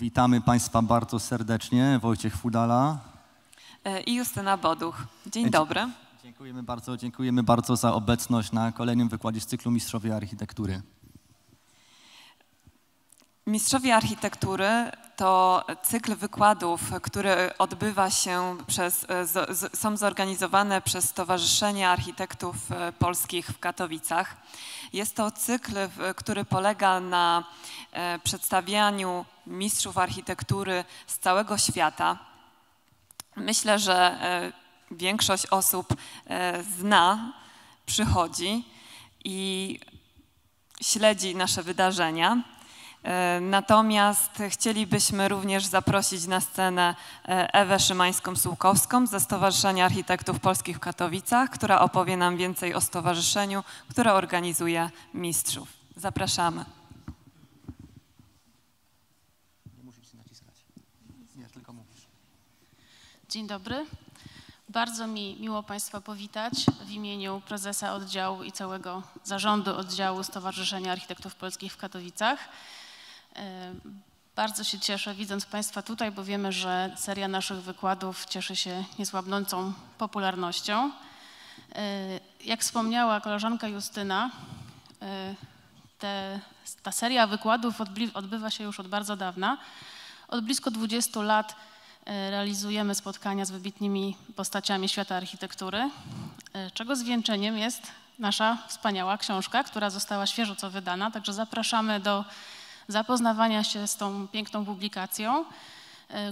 Witamy Państwa bardzo serdecznie. Wojciech Fudala i Justyna Boduch. Dzień dobry. Dziękujemy bardzo za obecność na kolejnym wykładzie z cyklu Mistrzowie Architektury. Mistrzowie Architektury to cykl wykładów, który odbywa się są zorganizowane przez Stowarzyszenie Architektów Polskich w Katowicach. Jest to cykl, który polega na przedstawianiu mistrzów architektury z całego świata. Myślę, że większość osób zna, przychodzi i śledzi nasze wydarzenia. Natomiast chcielibyśmy również zaprosić na scenę Ewę Szymańską-Słukowską ze Stowarzyszenia Architektów Polskich w Katowicach, która opowie nam więcej o stowarzyszeniu, które organizuje mistrzów. Zapraszamy. Nie musisz naciskać. Nie, tylko mówisz. Dzień dobry. Bardzo mi miło Państwa powitać w imieniu prezesa oddziału i całego zarządu oddziału Stowarzyszenia Architektów Polskich w Katowicach. Bardzo się cieszę, widząc Państwa tutaj, bo wiemy, że seria naszych wykładów cieszy się niesłabnącą popularnością. Jak wspomniała koleżanka Justyna, ta seria wykładów odbywa się już od bardzo dawna. Od blisko 20 lat realizujemy spotkania z wybitnymi postaciami świata architektury, czego zwieńczeniem jest nasza wspaniała książka, która została świeżo co wydana, także zapraszamy do zapoznawania się z tą piękną publikacją,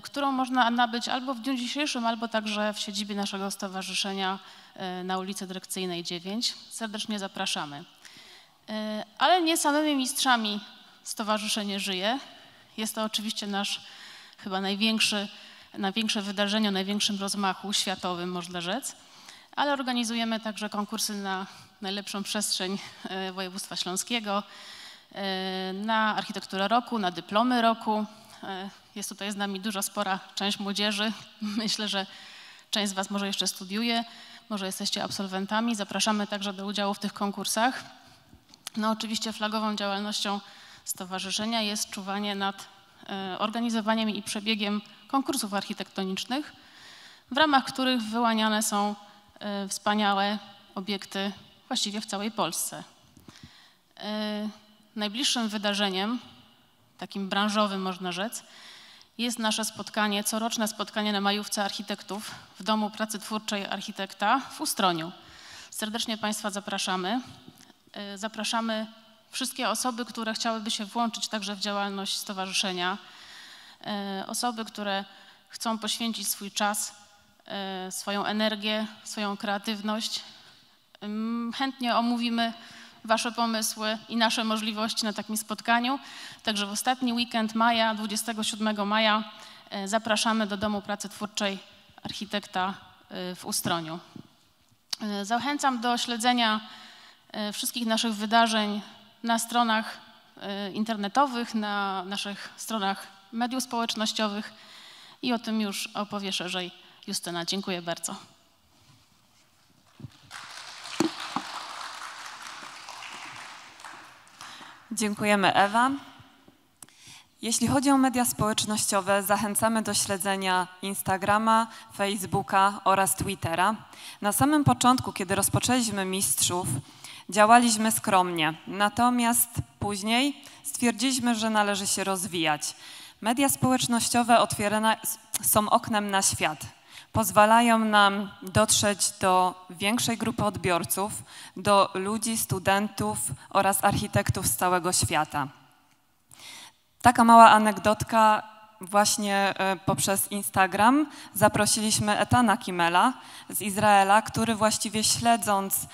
którą można nabyć albo w dniu dzisiejszym, albo także w siedzibie naszego stowarzyszenia na ulicy Dyrekcyjnej 9. Serdecznie zapraszamy. Ale nie samymi mistrzami stowarzyszenie żyje. Jest to oczywiście nasz chyba największe wydarzenie o największym rozmachu światowym, można rzec, ale organizujemy także konkursy na najlepszą przestrzeń województwa śląskiego, na architekturę roku, na dyplomy roku. Jest tutaj z nami spora część młodzieży. Myślę, że część z Was może jeszcze studiuje, może jesteście absolwentami. Zapraszamy także do udziału w tych konkursach. No oczywiście flagową działalnością stowarzyszenia jest czuwanie nad organizowaniem i przebiegiem konkursów architektonicznych, w ramach których wyłaniane są wspaniałe obiekty właściwie w całej Polsce. Najbliższym wydarzeniem, takim branżowym można rzec, jest nasze spotkanie, coroczne spotkanie na majówce architektów w Domu Pracy Twórczej Architekta w Ustroniu. Serdecznie Państwa zapraszamy. Zapraszamy wszystkie osoby, które chciałyby się włączyć także w działalność stowarzyszenia, osoby, które chcą poświęcić swój czas, swoją energię, swoją kreatywność. Chętnie omówimy Wasze pomysły i nasze możliwości na takim spotkaniu. Także w ostatni weekend maja, 27 maja, zapraszamy do Domu Pracy Twórczej Architekta w Ustroniu. Zachęcam do śledzenia wszystkich naszych wydarzeń na stronach internetowych, na naszych stronach mediów społecznościowych i o tym już opowie szerzej Justyna. Dziękuję bardzo. Dziękujemy, Ewa. Jeśli chodzi o media społecznościowe, zachęcamy do śledzenia Instagrama, Facebooka oraz Twittera. Na samym początku, kiedy rozpoczęliśmy mistrzów, działaliśmy skromnie, natomiast później stwierdziliśmy, że należy się rozwijać. Media społecznościowe są oknem na świat. Pozwalają nam dotrzeć do większej grupy odbiorców, do ludzi, studentów oraz architektów z całego świata. Taka mała anegdotka. Właśnie poprzez Instagram zaprosiliśmy Etana Kimela z Izraela, który właściwie śledząc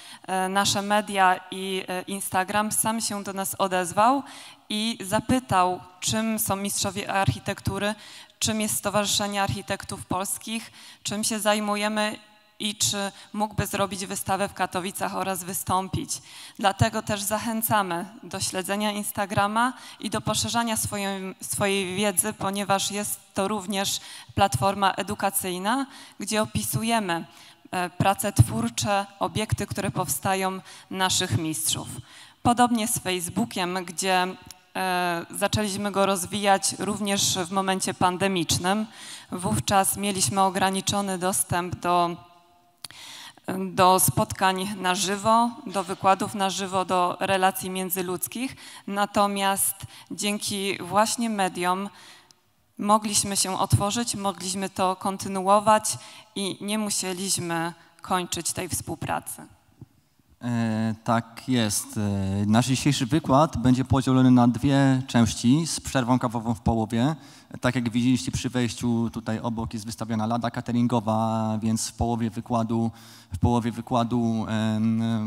nasze media i Instagram sam się do nas odezwał i zapytał, czym są mistrzowie architektury, czym jest Stowarzyszenie Architektów Polskich, czym się zajmujemy i czy mógłby zrobić wystawę w Katowicach oraz wystąpić. Dlatego też zachęcamy do śledzenia Instagrama i do poszerzania swojej wiedzy, ponieważ jest to również platforma edukacyjna, gdzie opisujemy prace twórcze, obiekty, które powstają naszych mistrzów. Podobnie z Facebookiem, gdzie Zaczęliśmy go rozwijać również w momencie pandemicznym. Wówczas mieliśmy ograniczony dostęp do spotkań na żywo, do wykładów na żywo, do relacji międzyludzkich. Natomiast dzięki właśnie mediom mogliśmy się otworzyć, mogliśmy to kontynuować i nie musieliśmy kończyć tej współpracy. Tak jest. Nasz dzisiejszy wykład będzie podzielony na dwie części z przerwą kawową w połowie. Tak jak widzieliście przy wejściu, tutaj obok jest wystawiona lada cateringowa, więc w połowie wykładu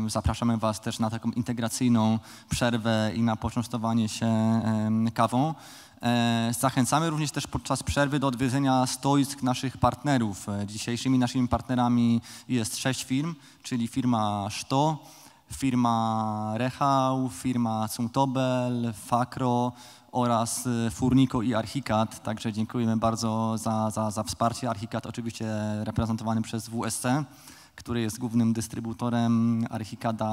zapraszamy Was też na taką integracyjną przerwę i na poczęstowanie się kawą. Zachęcamy również też podczas przerwy do odwiedzenia stoisk naszych partnerów. Dzisiejszymi naszymi partnerami jest 6 firm, czyli firma Sto, firma Rehau, firma Zumtobel, Fakro oraz Furniko i Archicad. Także dziękujemy bardzo za wsparcie. Archicad oczywiście reprezentowany przez WSC, który jest głównym dystrybutorem Archicada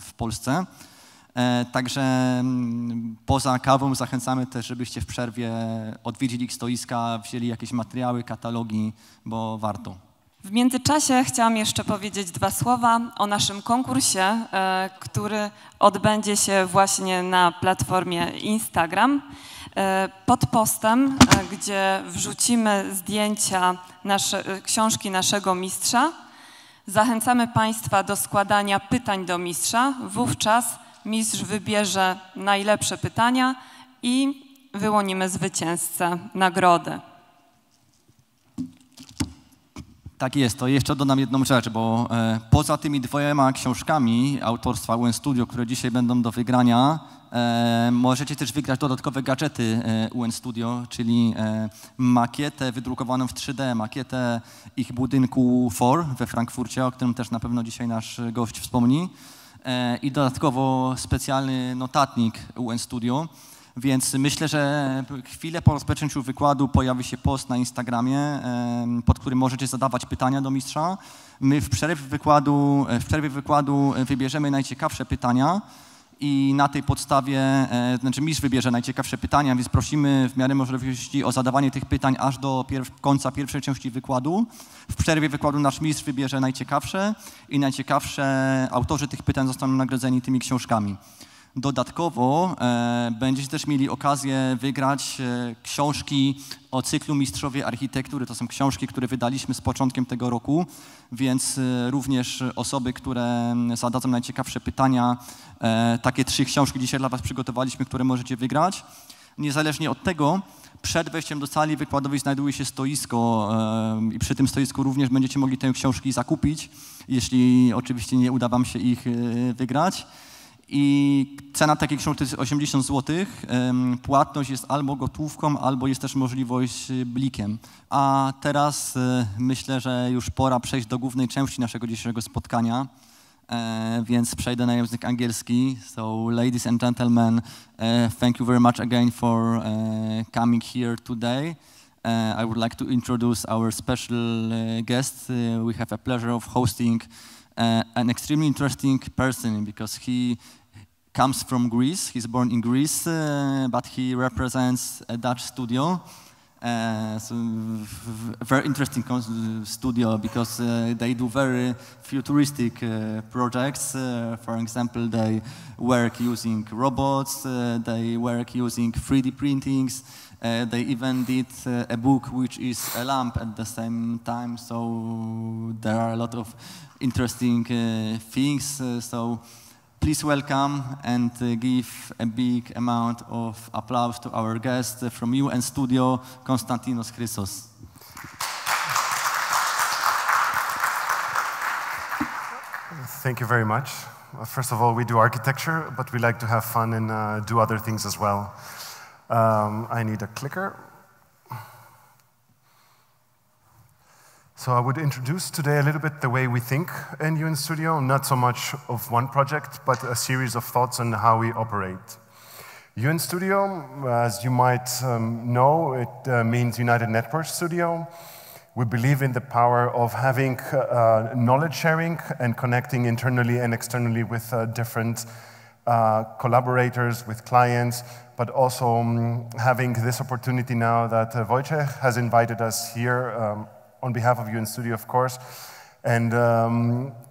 w Polsce. Także poza kawą zachęcamy też, żebyście w przerwie odwiedzili ich stoiska, wzięli jakieś materiały, katalogi, bo warto. W międzyczasie chciałam jeszcze powiedzieć dwa słowa o naszym konkursie, który odbędzie się właśnie na platformie Instagram. Pod postem, gdzie wrzucimy zdjęcia książki naszego mistrza, zachęcamy Państwa do składania pytań do mistrza. Wówczas mistrz wybierze najlepsze pytania i wyłonimy zwycięzcę nagrody. Tak jest, to jeszcze dodam jedną rzecz, bo poza tymi dwoma książkami autorstwa UNStudio, które dzisiaj będą do wygrania, możecie też wygrać dodatkowe gadżety UNStudio, czyli makietę wydrukowaną w 3D, makietę ich budynku FOUR we Frankfurcie, o którym też na pewno dzisiaj nasz gość wspomni. I dodatkowo specjalny notatnik UNStudio, więc myślę, że chwilę po rozpoczęciu wykładu pojawi się post na Instagramie, pod którym możecie zadawać pytania do mistrza. My w przerwie wykładu wybierzemy najciekawsze pytania i na tej podstawie, znaczy mistrz wybierze najciekawsze pytania, więc prosimy w miarę możliwości o zadawanie tych pytań aż do końca pierwszej części wykładu. W przerwie wykładu nasz mistrz wybierze najciekawsze i najciekawsze autorzy tych pytań zostaną nagrodzeni tymi książkami. Dodatkowo będziecie też mieli okazję wygrać książki o cyklu Mistrzowie Architektury. To są książki, które wydaliśmy z początkiem tego roku, więc również osoby, które zadadzą najciekawsze pytania, takie 3 książki dzisiaj dla Was przygotowaliśmy, które możecie wygrać. Niezależnie od tego, przed wejściem do sali wykładowej znajduje się stoisko i przy tym stoisku również będziecie mogli te książki zakupić, jeśli oczywiście nie uda Wam się ich wygrać. I cena takiej książki to jest 80 zł, płatność jest albo gotówką, albo jest też możliwość blikiem. A teraz myślę, że już pora przejść do głównej części naszego dzisiejszego spotkania, więc przejdę na język angielski. So, ladies and gentlemen, thank you very much again for coming here today. I would like to introduce our special guest. We have a pleasure of hosting an extremely interesting person because he comes from Greece. He's born in Greece, but he represents a Dutch studio. So a very interesting studio because they do very futuristic projects. For example, they work using robots, they work using 3D printings. They even did a book which is a lamp at the same time, so there are a lot of interesting things. So please welcome and give a big amount of applause to our guest from UNStudio, Konstantinos Chrysos. Thank you very much. First of all, we do architecture, but we like to have fun and do other things as well. I need a clicker. So I would introduce today a little bit the way we think in UNStudio, not so much of one project, but a series of thoughts on how we operate. UNStudio, as you might know, it means United Network Studio. We believe in the power of having knowledge sharing and connecting internally and externally with different collaborators, with clients, but also having this opportunity now that Wojciech has invited us here on behalf of UNStudio, of course, and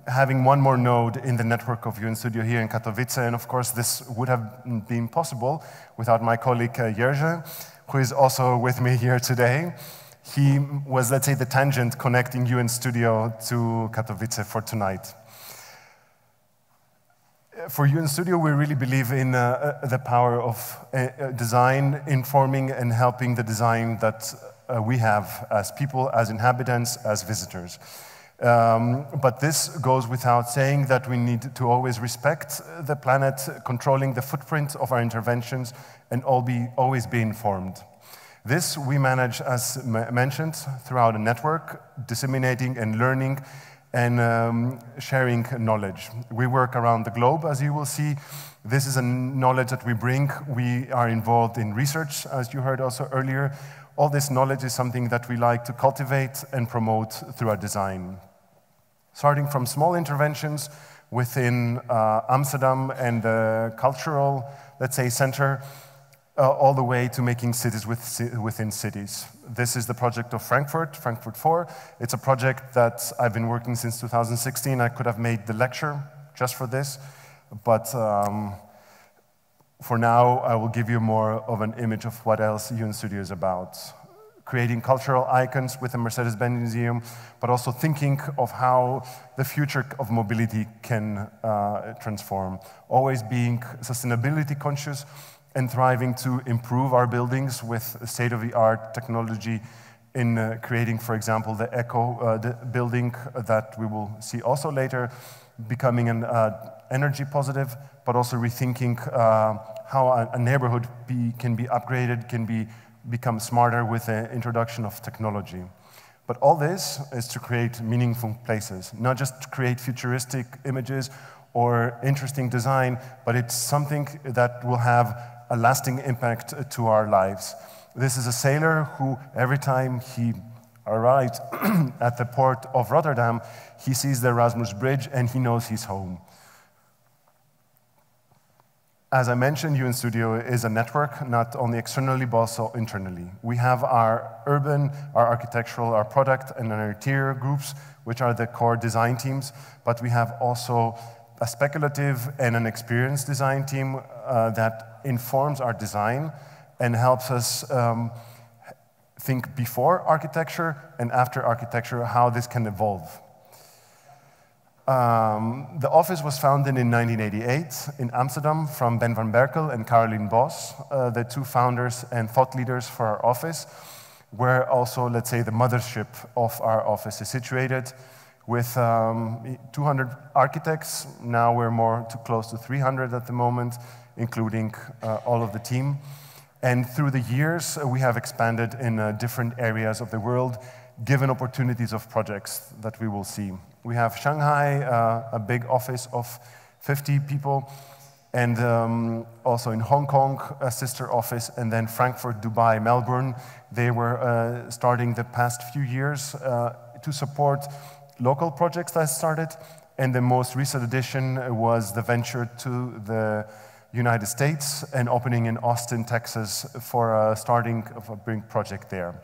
having one more node in the network of UNStudio here in Katowice. And of course, this would have been possible without my colleague Jerzy, who is also with me here today. He was, let's say, the tangent connecting UNStudio to Katowice for tonight. For UNStudio, we really believe in the power of design, informing and helping the design that we have as people, as inhabitants, as visitors. But this goes without saying that we need to always respect the planet, controlling the footprint of our interventions, and always be informed. This we manage, as mentioned, throughout a network, disseminating and learning and sharing knowledge. We work around the globe, as you will see. This is a knowledge that we bring. We are involved in research, as you heard also earlier. All this knowledge is something that we like to cultivate and promote through our design. Starting from small interventions within Amsterdam and the cultural, let's say, center, all the way to making cities within cities. This is the project of Frankfurt, Frankfurt 4. It's a project that I've been working since 2016. I could have made the lecture just for this, but for now, I will give you more of an image of what else UNStudio is about. Creating cultural icons with the Mercedes-Benz Museum, but also thinking of how the future of mobility can transform. Always being sustainability conscious, and thriving to improve our buildings with state-of-the-art technology in creating, for example, the eco building that we will see also later, becoming an energy positive, but also rethinking how a neighborhood can be upgraded, can become smarter with the introduction of technology. But all this is to create meaningful places, not just to create futuristic images or interesting design, but it's something that will have a lasting impact to our lives. This is a sailor who, every time he arrives at the port of Rotterdam, he sees the Erasmus Bridge and he knows he's home. As I mentioned, UNStudio is a network, not only externally, but also internally. We have our urban, our architectural, our product, and our interior groups, which are the core design teams, but we have also a speculative and an experienced design team that informs our design and helps us think before architecture and after architecture, how this can evolve. The office was founded in 1988 in Amsterdam from Ben van Berkel and Caroline Bos, the two founders and thought leaders for our office, where also, let's say, the mothership of our office is situated. With 200 architects, now we're more to close to 300 at the moment, including all of the team. And through the years, we have expanded in different areas of the world, given opportunities of projects that we will see. We have Shanghai, a big office of 50 people, and also in Hong Kong, a sister office, and then Frankfurt, Dubai, Melbourne. They were starting the past few years to support local projects that started, and the most recent addition was the venture to the United States and opening in Austin, Texas for starting of a big project there.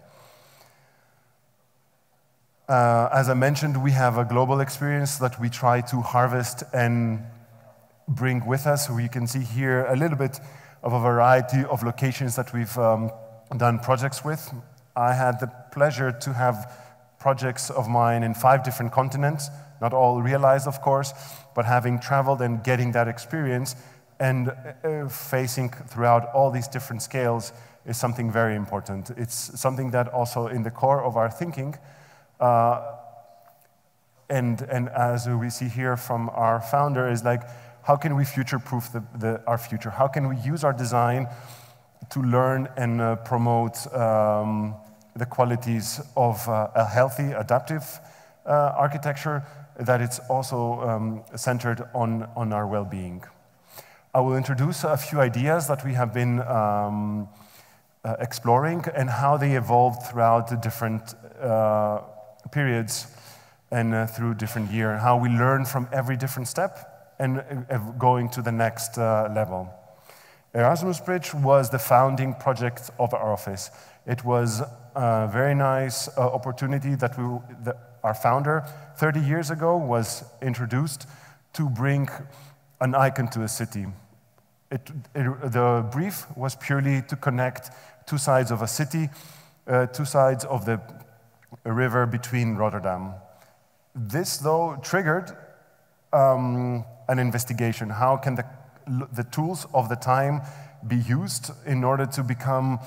As I mentioned, we have a global experience that we try to harvest and bring with us. We can see here a little bit of a variety of locations that we've done projects with. I had the pleasure to have projects of mine in 5 different continents, not all realized, of course, but having traveled and getting that experience and facing throughout all these different scales is something very important. It's something that also in the core of our thinking, and as we see here from our founder, is like, how can we future-proof our future? How can we use our design to learn and promote the qualities of a healthy, adaptive architecture that it's also centered on our well-being. I will introduce a few ideas that we have been exploring and how they evolved throughout the different periods and through different years, how we learn from every different step and going to the next level. Erasmus Bridge was the founding project of our office. It was a very nice opportunity that our founder 30 years ago was introduced to bring an icon to a city. The brief was purely to connect two sides of a city, two sides of the river between Rotterdam. This, though, triggered an investigation. How can the tools of the time be used in order to become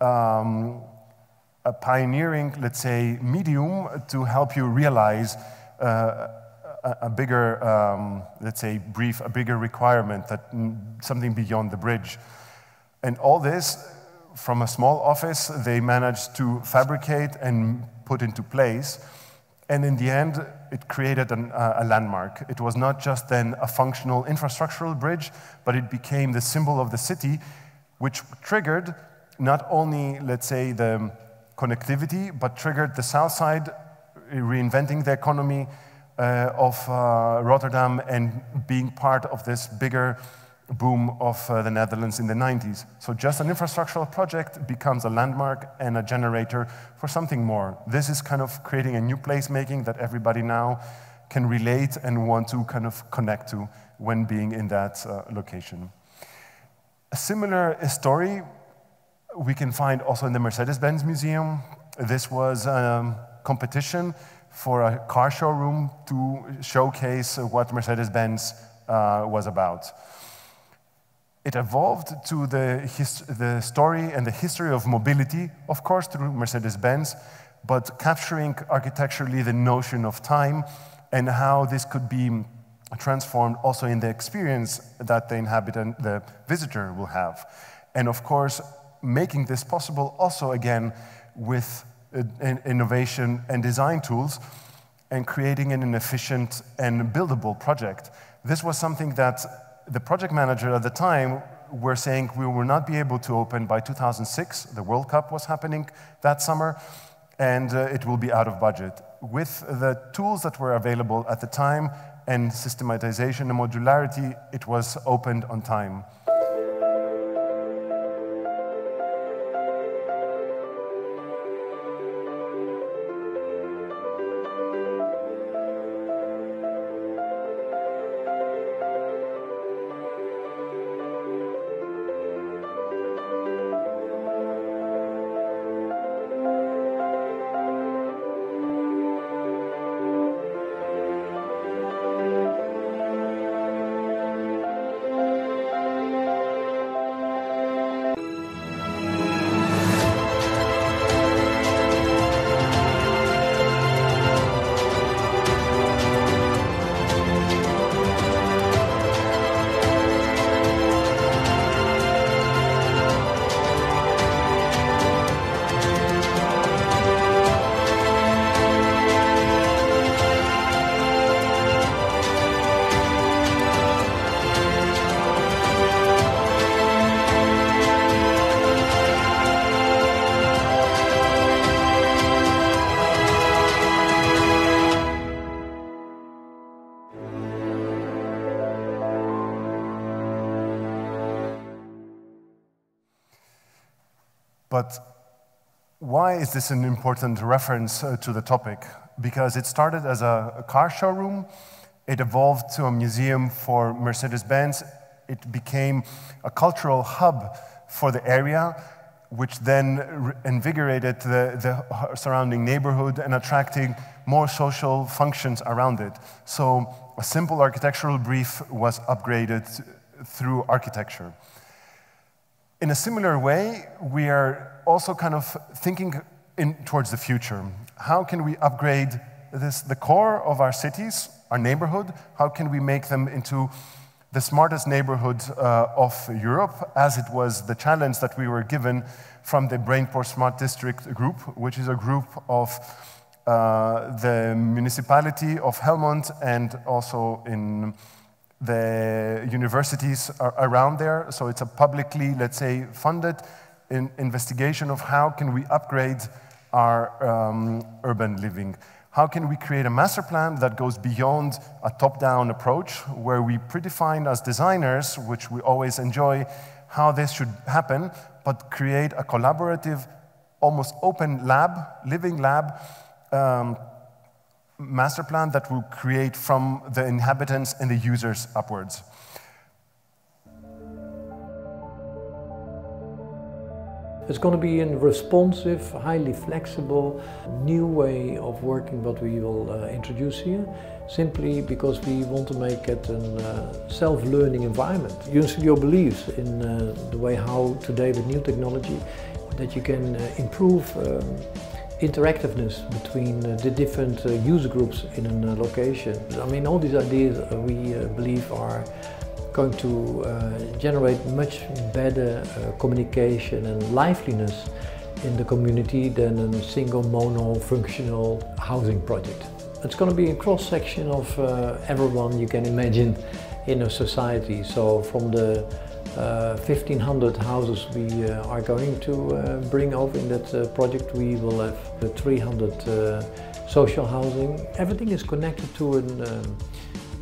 a pioneering, let's say, medium to help you realize a bigger, let's say, brief, a bigger requirement, that something beyond the bridge. And all this, from a small office, they managed to fabricate and put into place. And in the end, it created a landmark. It was not just then a functional infrastructural bridge, but it became the symbol of the city, which triggered not only, let's say, the connectivity, but triggered the south side reinventing the economy of Rotterdam and being part of this bigger boom of the Netherlands in the 90s. So just an infrastructural project becomes a landmark and a generator for something more. This is kind of creating a new placemaking that everybody now can relate and want to kind of connect to when being in that location. A similar story we can find also in the Mercedes-Benz Museum. This was a competition for a car showroom to showcase what Mercedes-Benz was about. It evolved to the story and the history of mobility, of course, through Mercedes-Benz, but capturing architecturally the notion of time and how this could be transformed also in the experience that the inhabitant, the visitor, will have. And of course, making this possible also, again, with innovation and design tools and creating an efficient and buildable project. This was something that the project manager at the time were saying we will not be able to open by 2006. The World Cup was happening that summer, and it will be out of budget. With the tools that were available at the time and systematization and modularity, it was opened on time. But why is this an important reference to the topic? Because it started as a car showroom, it evolved to a museum for Mercedes-Benz, it became a cultural hub for the area, which then invigorated the surrounding neighborhood and attracting more social functions around it. So a simple architectural brief was upgraded through architecture. In a similar way, we are also kind of thinking towards the future. How can we upgrade the core of our cities, our neighborhood? How can we make them into the smartest neighborhood of Europe, as it was the challenge that we were given from the Brainport Smart District group, which is a group of the municipality of Helmond and also in the universities are around there, so it's a publicly, let's say, funded investigation of how can we upgrade our urban living. How can we create a master plan that goes beyond a top-down approach, where we predefine as designers, which we always enjoy, how this should happen, but create a collaborative, almost open lab, living lab, master plan that will create from the inhabitants and the users upwards. It's going to be a responsive, highly flexible, new way of working what we will introduce here, simply because we want to make it a self-learning environment. UNStudio believes in the way how today with new technology that you can improve interactiveness between the different user groups in a location. I mean, all these ideas we believe are going to generate much better communication and liveliness in the community than a single mono-functional housing project. It's going to be a cross-section of everyone you can imagine in a society. So from the 1,500 houses we are going to bring over in that project, we will have 300 social housing. Everything is connected to an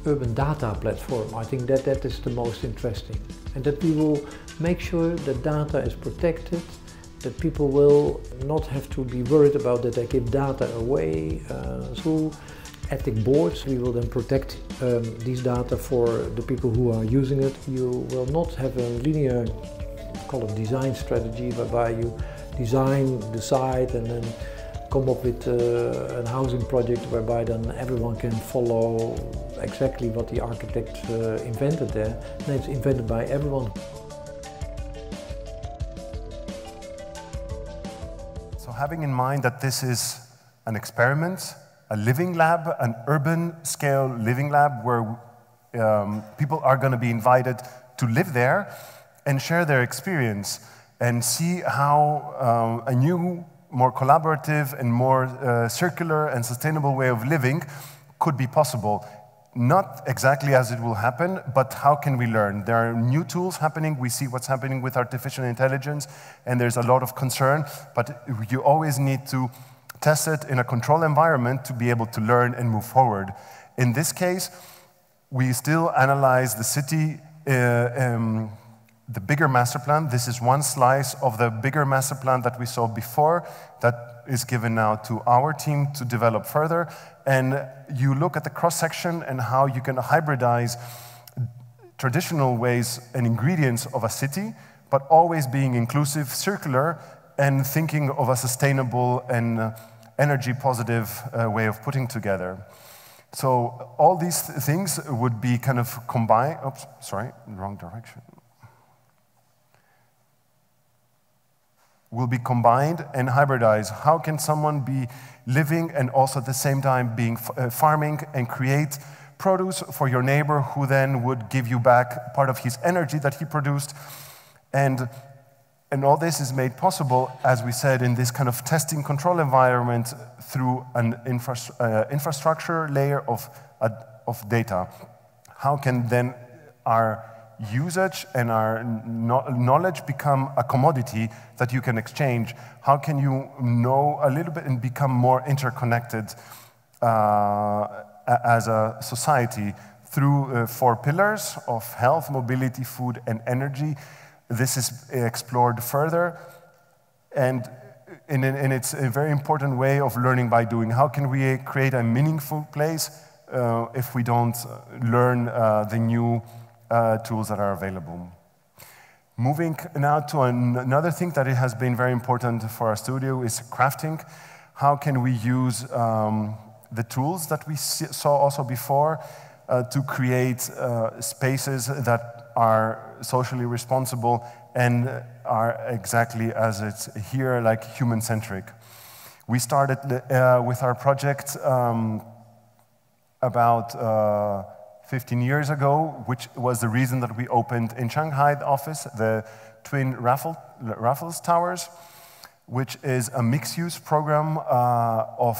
urban data platform. I think that is the most interesting, and that we will make sure that data is protected, that people will not have to be worried about that they give data away through ethic boards. We will then protect these data for the people who are using it. You will not have a linear, call it design strategy, whereby you design the site and then come up with a housing project whereby then everyone can follow exactly what the architect invented there, and it's invented by everyone. So having in mind that this is an experiment, a living lab, an urban scale living lab where people are going to be invited to live there and share their experience and see how a new, more collaborative and more circular and sustainable way of living could be possible. Not exactly as it will happen, but how can we learn? There are new tools happening. We see what's happening with artificial intelligence, and there's a lot of concern, but you always need to test it in a controlled environment to be able to learn and move forward. In this case, we still analyze the city, the bigger master plan. This is one slice of the bigger master plan that we saw before that is given now to our team to develop further. And you look at the cross-section and how you can hybridize traditional ways and ingredients of a city, but always being inclusive, circular, and thinking of a sustainable and energy-positive way of putting together. So all these things would be kind of combined. Oops, sorry, wrong direction. Will be combined and hybridized. How can someone be living and also at the same time being farming and create produce for your neighbor, who then would give you back part of his energy that he produced? And all this is made possible, as we said, in this kind of testing control environment through an infrastructure layer of data. How can then our usage and our knowledge become a commodity that you can exchange? How can you know a little bit and become more interconnected as a society through 4 pillars of health, mobility, food, and energy? This is explored further, and it's a very important way of learning by doing. How can we create a meaningful place if we don't learn the new tools that are available? Moving now to another thing that it has been very important for our studio is crafting. How can we use the tools that we saw also before to create spaces that are socially responsible and are exactly as it's here, like human-centric? We started with our project about 15 years ago, which was the reason that we opened in Shanghai the office, the twin Raffles Towers, which is a mixed-use program of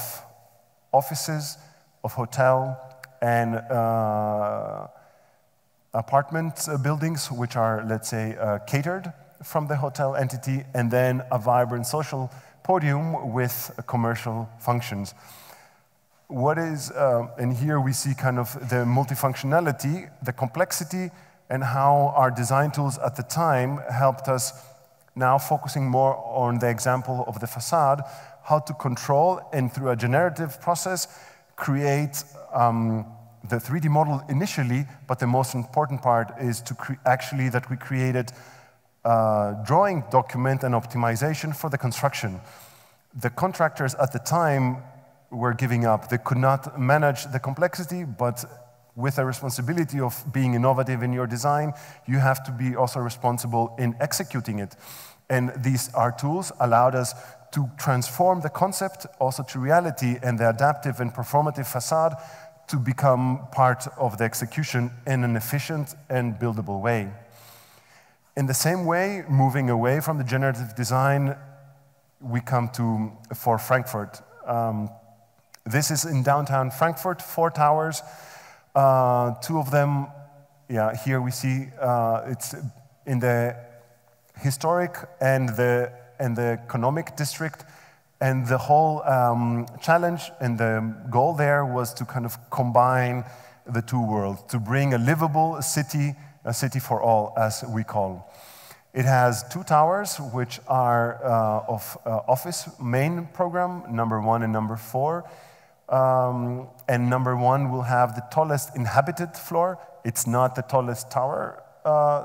offices, of hotel, and apartment buildings, which are, let's say, catered from the hotel entity, and then a vibrant social podium with commercial functions. what is, and here we see kind of the multifunctionality, the complexity, and how our design tools at the time helped us, now focusing more on the example of the facade, how to control and through a generative process create the 3D model initially, but the most important part is to actually that we created a drawing document and optimization for the construction. The contractors at the time were giving up. They could not manage the complexity, but with a responsibility of being innovative in your design, you have to be also responsible in executing it. And these our tools allowed us to transform the concept also to reality, and the adaptive and performative facade to become part of the execution in an efficient and buildable way. In the same way, moving away from the generative design, we come to FOUR Frankfurt. This is in downtown Frankfurt, 4 towers. Two of them, yeah, here we see it's in the historic and the economic district. And the whole challenge and the goal there was to kind of combine the two worlds, to bring a livable city, a city for all, as we call. It has 2 towers, which are of office main program, number 1 and number 4. And number 1 will have the tallest inhabited floor. It's not the tallest tower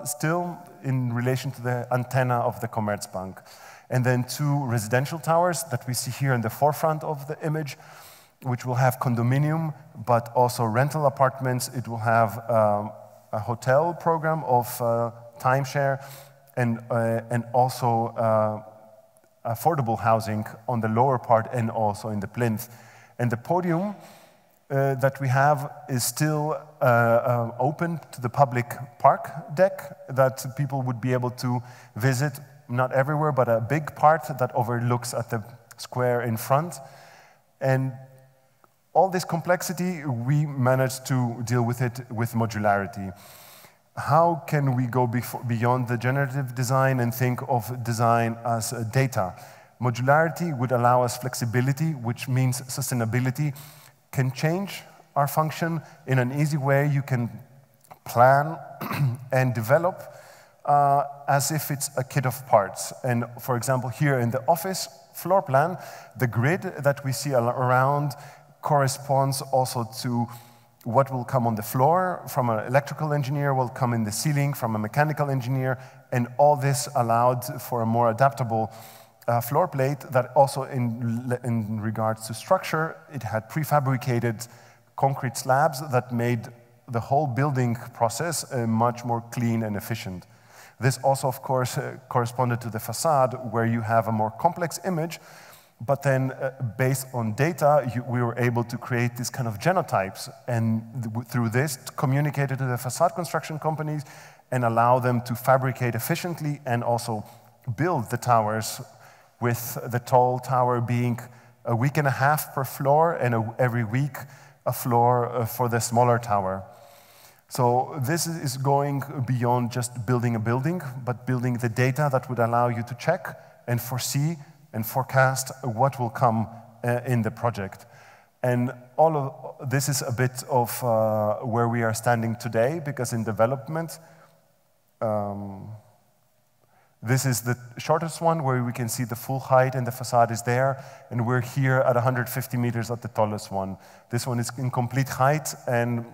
still in relation to the antenna of the Commerzbank. And then 2 residential towers that we see here in the forefront of the image, which will have condominium, but also rental apartments. It will have a hotel program of timeshare and also affordable housing on the lower part and also in the plinth. And the podium that we have is still open to the public park deck that people would be able to visit. Not everywhere, but a big part that overlooks at the square in front. And all this complexity, we managed to deal with it with modularity. How can we go beyond the generative design and think of design as data? Modularity would allow us flexibility, which means sustainability can change our function in an easy way. You can plan and develop as if it's a kit of parts. And for example, here in the office floor plan, the grid that we see around corresponds also to what will come on the floor from an electrical engineer, will come in the ceiling from a mechanical engineer, and all this allowed for a more adaptable floor plate that also in regards to structure, it had prefabricated concrete slabs that made the whole building process much more clean and efficient. This also, of course, corresponded to the facade, where you have a more complex image, but then based on data, we were able to create these kind of genotypes, and through this, to communicate it to the facade construction companies and allow them to fabricate efficiently and also build the towers, with the tall tower being a week and a half per floor, and every week a floor for the smaller tower. So this is going beyond just building a building, but building the data that would allow you to check and foresee and forecast what will come in the project. And all of this is a bit of where we are standing today, because in development, this is the shortest one where we can see the full height and the facade is there, and we're here at 150 meters at the tallest one. This one is in complete height, and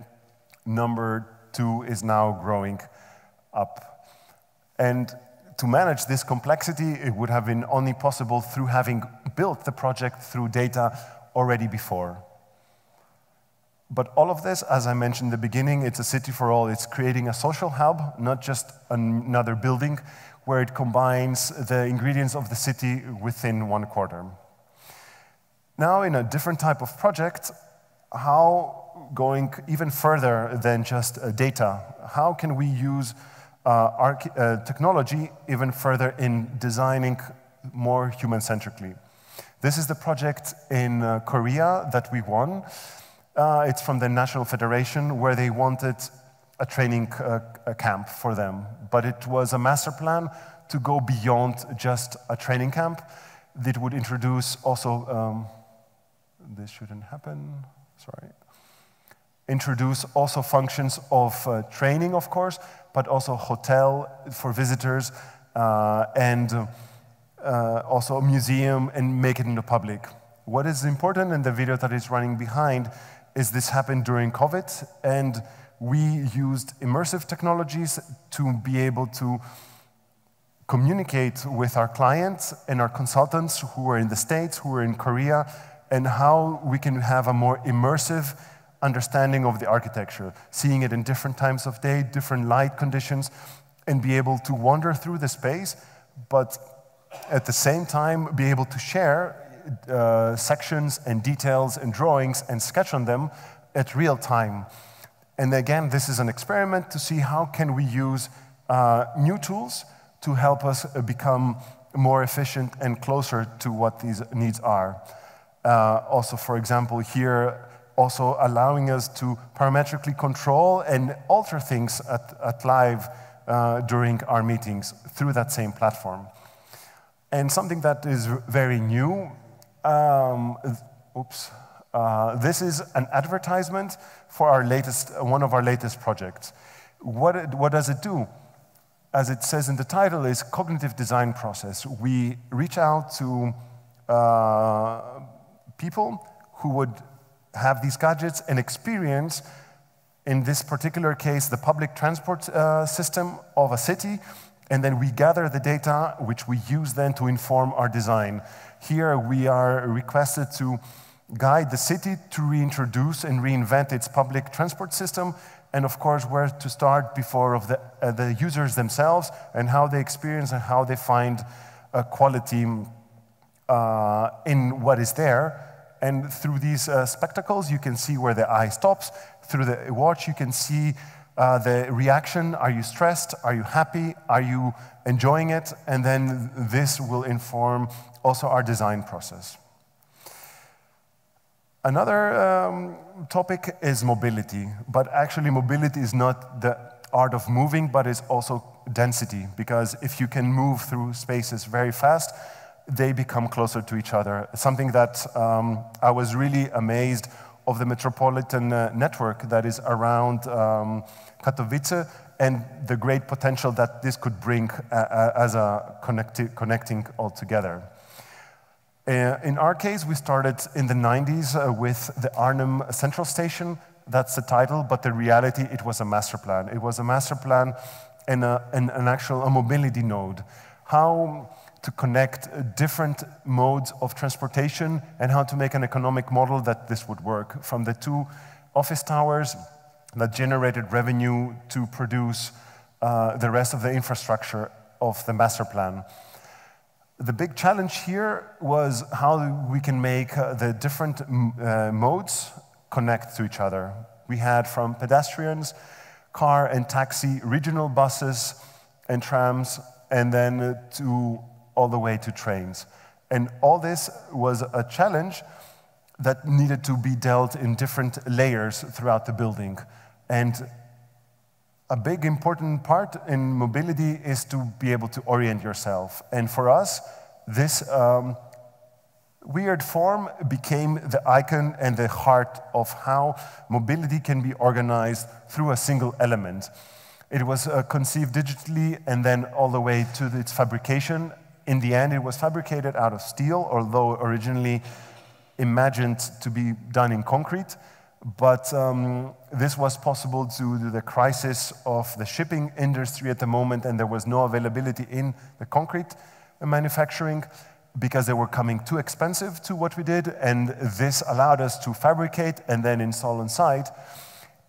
number 2 is now growing up. And to manage this complexity, it would have been only possible through having built the project through data already before. But all of this, as I mentioned in the beginning, it's a city for all. It's creating a social hub, not just another building, where it combines the ingredients of the city within 1 quarter. Now, in a different type of project, how going even further than just data. How can we use technology even further in designing more human-centrically? This is the project in Korea that we won. It's from the National Federation, where they wanted a training camp for them. But it was a master plan to go beyond just a training camp. That would introduce also, this shouldn't happen. sorry, introduce also functions of training, of course, but also hotel for visitors and also a museum, and make it in the public. What is important, and the video that is running behind, is this happened during COVID, and we used immersive technologies to be able to communicate with our clients and our consultants who are in the States, who are in Korea, and how we can have a more immersive understanding of the architecture, seeing it in different times of day, different light conditions, and be able to wander through the space, but at the same time be able to share sections and details and drawings and sketch on them at real time. And again, this is an experiment to see how can we use new tools to help us become more efficient and closer to what these needs are. Also, for example, here, also allowing us to parametrically control and alter things at live during our meetings through that same platform. And something that is very new, this is an advertisement for our latest, one of our latest projects. What does it do? As it says in the title, is cognitive design process. We reach out to people who would have these gadgets and experience, in this particular case, the public transport system of a city, and then we gather the data, which we use then to inform our design. Here we are requested to guide the city to reintroduce and reinvent its public transport system, and of course where to start before of the users themselves, and how they experience and how they find a quality in what is there. And through these spectacles, you can see where the eye stops. Through the watch, you can see the reaction. Are you stressed? Are you happy? Are you enjoying it? And then this will inform also our design process. Another topic is mobility. But actually, mobility is not the art of moving, but it's also density. Because if you can move through spaces very fast, they become closer to each other. Something that I was really amazed of the metropolitan network that is around Katowice, and the great potential that this could bring as a connecting all together. In our case, we started in the 90s with the Arnhem Central Station. That's the title, but the reality, it was a master plan. It was a master plan and an actual mobility node. How to connect different modes of transportation and how to make an economic model that this would work. From the two office towers that generated revenue to produce the rest of the infrastructure of the master plan. The big challenge here was how we can make the different modes connect to each other. We had from pedestrians, car and taxi, regional buses and trams, and then to all the way to trains. And all this was a challenge that needed to be dealt in different layers throughout the building. And a big important part in mobility is to be able to orient yourself. And for us, this weird form became the icon and the heart of how mobility can be organized through a single element. It was conceived digitally and then all the way to its fabrication. In the end, it was fabricated out of steel, although originally imagined to be done in concrete. But this was possible due to the crisis of the shipping industry at the moment, and there was no availability in the concrete manufacturing because they were coming too expensive to what we did. And this allowed us to fabricate and then install on site.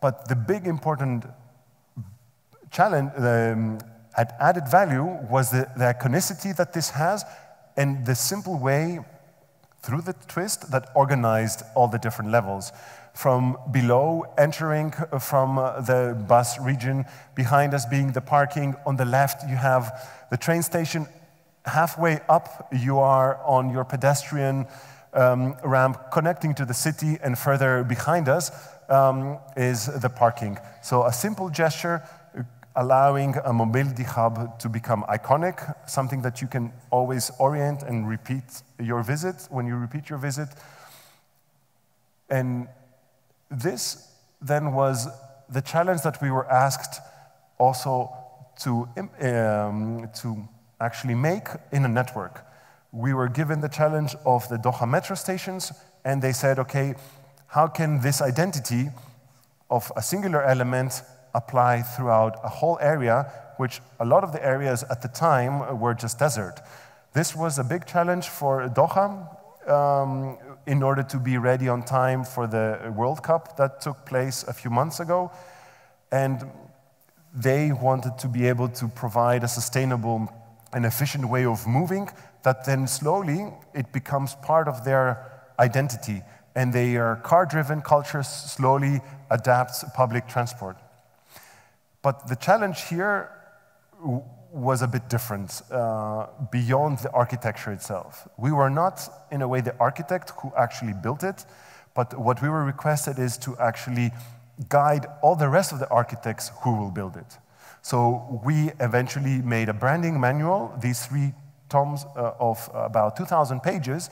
But the big important challenge, added value was the iconicity that this has and the simple way through the twist that organized all the different levels. From below, entering from the bus region, behind us being the parking, on the left you have the train station, halfway up you are on your pedestrian ramp connecting to the city, and further behind us is the parking. So a simple gesture allowing a mobility hub to become iconic, something that you can always orient and repeat your visit, when you repeat your visit. And This then was the challenge that we were asked also to actually make in a network. We were given the challenge of the Doha Metro stations, and they said, okay, how can this identity of a singular element apply throughout a whole area, which a lot of the areas at the time were just desert. This was a big challenge for Doha in order to be ready on time for the World Cup that took place a few months ago. And they wanted to be able to provide a sustainable and efficient way of moving that then slowly it becomes part of their identity. And their car-driven culture slowly adapts public transport. But the challenge here was a bit different beyond the architecture itself. We were not, in a way, the architect who actually built it, but what we were requested is to actually guide all the rest of the architects who will build it. So we eventually made a branding manual, these 3 tomes of about 2,000 pages,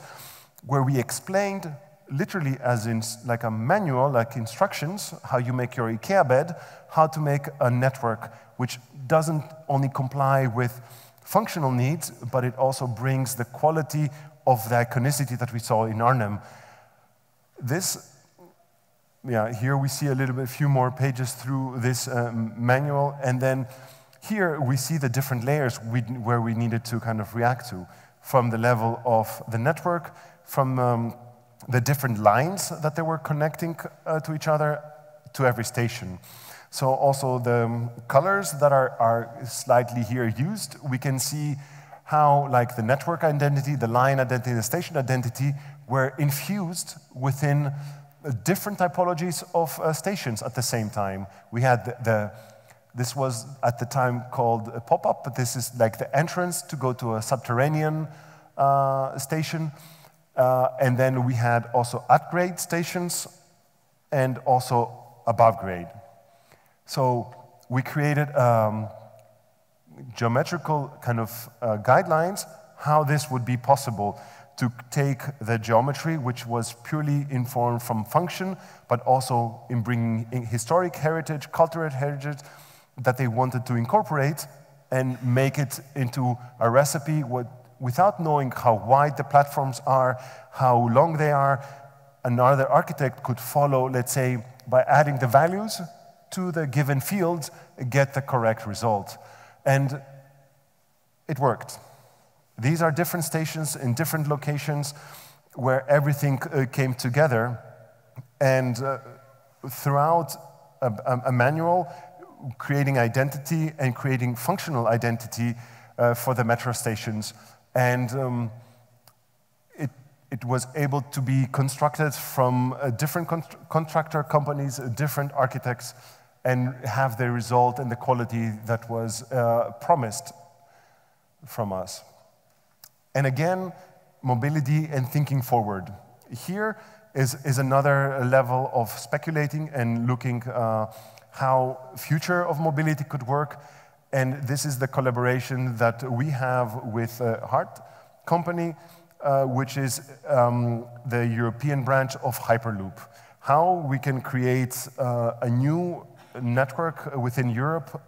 where we explained literally as in like a manual, like instructions, how you make your IKEA bed, how to make a network which doesn't only comply with functional needs, but it also brings the quality of the iconicity that we saw in Arnhem. This, yeah, here we see a little bit, a few more pages through this manual, and then here we see the different layers where we needed to kind of react to, from the level of the network, from the different lines that they were connecting to each other, to every station. So also the colors that are slightly here used, we can see how like the network identity, the line identity, the station identity were infused within different typologies of stations at the same time. We had this was at the time called a pop-up, but this is like the entrance to go to a subterranean station. And then we had also at-grade stations and also above-grade. So we created geometrical kind of guidelines how this would be possible to take the geometry, which was purely informed from function, but also in bringing in historic heritage, cultural heritage that they wanted to incorporate and make it into a recipe without knowing how wide the platforms are, how long they are. Another architect could follow, let's say, by adding the values to the given field, get the correct result. And it worked. These are different stations in different locations where everything came together. And throughout a manual, creating identity and creating functional identity for the metro stations. And it was able to be constructed from different contractor companies, different architects, and have the result and the quality that was promised from us. And again, mobility and thinking forward. Here is another level of speculating and looking how future of mobility could work. And this is the collaboration that we have with Hart company, which is the European branch of Hyperloop. How we can create a new network within Europe,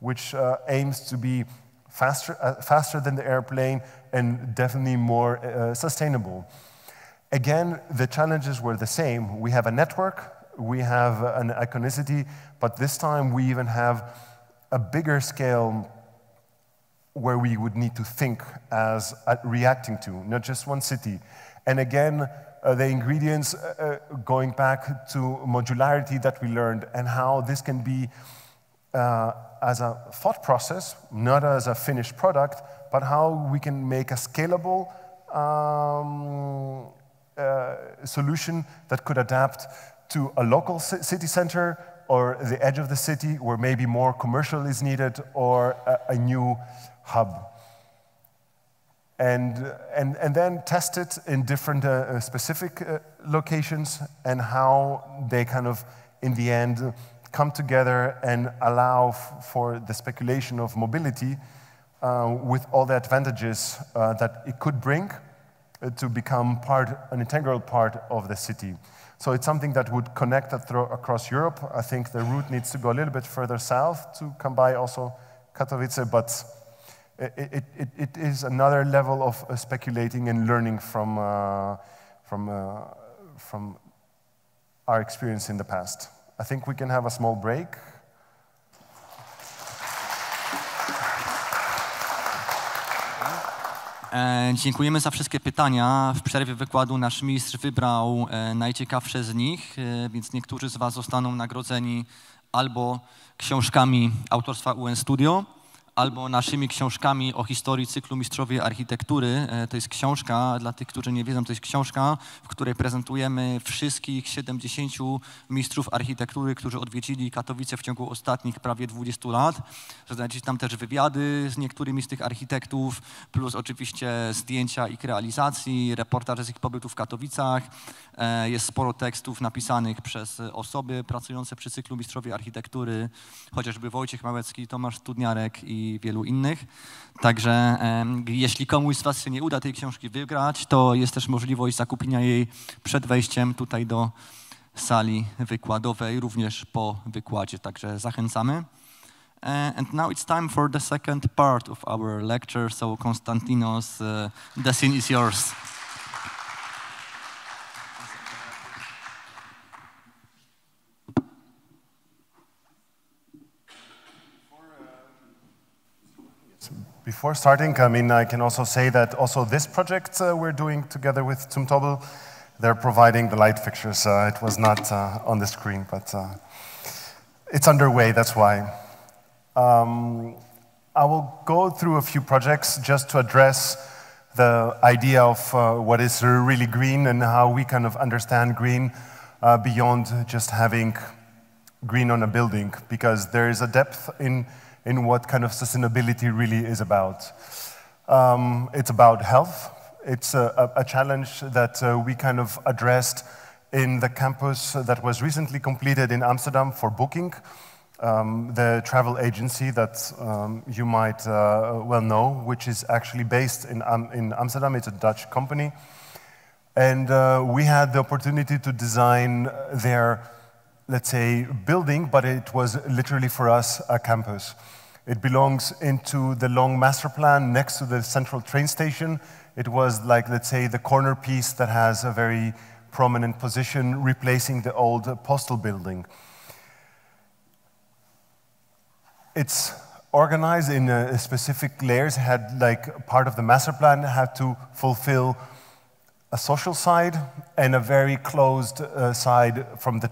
which aims to be faster than the airplane and definitely more sustainable. Again, the challenges were the same. We have a network, we have an iconicity, but this time we even have a bigger scale where we would need to think as reacting to, not just one city. And again, the ingredients going back to modularity that we learned and how this can be as a thought process, not as a finished product, but how we can make a scalable solution that could adapt to a local city center or the edge of the city where maybe more commercial is needed or a new hub. And then test it in different specific locations and how they kind of, in the end, come together and allow for the speculation of mobility with all the advantages that it could bring to become an integral part of the city. So it's something that would connect across Europe. I think the route needs to go a little bit further south to come by also Katowice, but it is another level of speculating and learning from our experience in the past. I think we can have a small break. Dziękujemy za wszystkie pytania. W przerwie wykładu nasz mistrz wybrał najciekawsze z nich, więc niektórzy z Was zostaną nagrodzeni albo książkami autorstwa UNStudio, albo naszymi książkami o historii cyklu Mistrzowie Architektury. To jest książka, dla tych, którzy nie wiedzą, to jest książka, w której prezentujemy wszystkich 70 mistrzów architektury, którzy odwiedzili Katowice w ciągu ostatnich prawie 20 lat. Znajdziecie tam też wywiady z niektórymi z tych architektów, plus oczywiście zdjęcia ich realizacji, reportaże z ich pobytu w Katowicach. Jest sporo tekstów napisanych przez osoby pracujące przy cyklu Mistrzowie Architektury, chociażby Wojciech Małecki, Tomasz Tudniarek i wielu innych. Także jeśli komuś z Was się nie uda tej książki wygrać, to jest też możliwość zakupienia jej przed wejściem tutaj do sali wykładowej, również po wykładzie, także zachęcamy. And now it's time for the second part of our lecture, so Konstantinos, the scene is yours. Before starting, I mean, I can also say that also this project we're doing together with Zumtobel, they're providing the light fixtures. It was not on the screen, but it's underway, that's why. I will go through a few projects just to address the idea of what is really green and how we kind of understand green beyond just having green on a building, because there is a depth in what kind of sustainability really is about. It's about health. It's a challenge that we kind of addressed in the campus that was recently completed in Amsterdam for Booking, the travel agency that you might well know, which is actually based in Amsterdam. It's a Dutch company. And we had the opportunity to design their, let's say, building, but it was literally for us a campus. It belongs into the long master plan next to the central train station. It was like, let's say, the corner piece that has a very prominent position replacing the old postal building. It's organized in specific layers. It had like part of the master plan had to fulfill a social side and a very closed side from the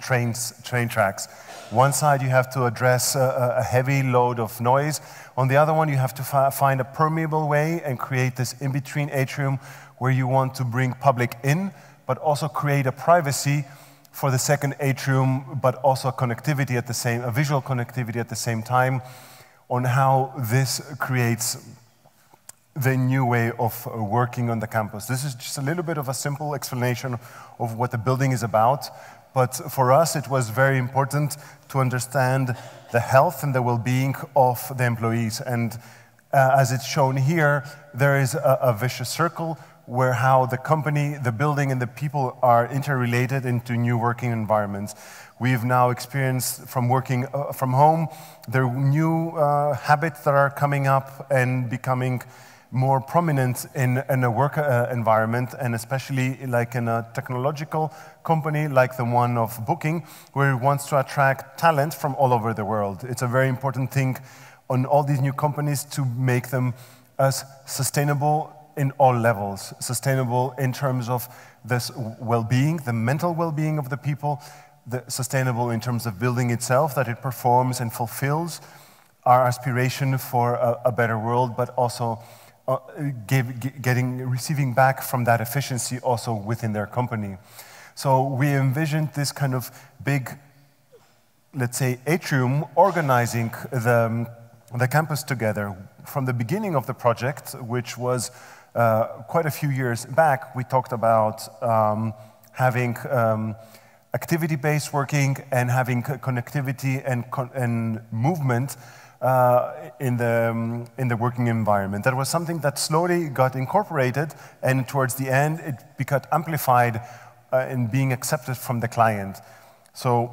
train tracks. One side you have to address a heavy load of noise. On the other one you have to find a permeable way and create this in-between atrium where you want to bring public in, but also create a privacy for the second atrium, but also connectivity at the same, a visual connectivity at the same time on how this creates the new way of working on the campus. This is just a little bit of a simple explanation of what the building is about. But for us, it was very important to understand the health and the well-being of the employees. And as it's shown here, there is a vicious circle where how the company, the building, and the people are interrelated into new working environments. We've now experienced from working from home, the new habits that are coming up and becoming more prominent in a work environment, and especially like in a technological company like the one of Booking, where it wants to attract talent from all over the world. It's a very important thing on all these new companies to make them as sustainable in all levels, sustainable in terms of this well-being, the mental well-being of the people, sustainable in terms of building itself, that it performs and fulfills our aspiration for a better world, but also receiving back from that efficiency also within their company. So we envisioned this kind of big, let's say, atrium organizing the campus together. From the beginning of the project, which was quite a few years back, we talked about having activity-based working and having connectivity and movement in the working environment. That was something that slowly got incorporated, and towards the end it got amplified in being accepted from the client. So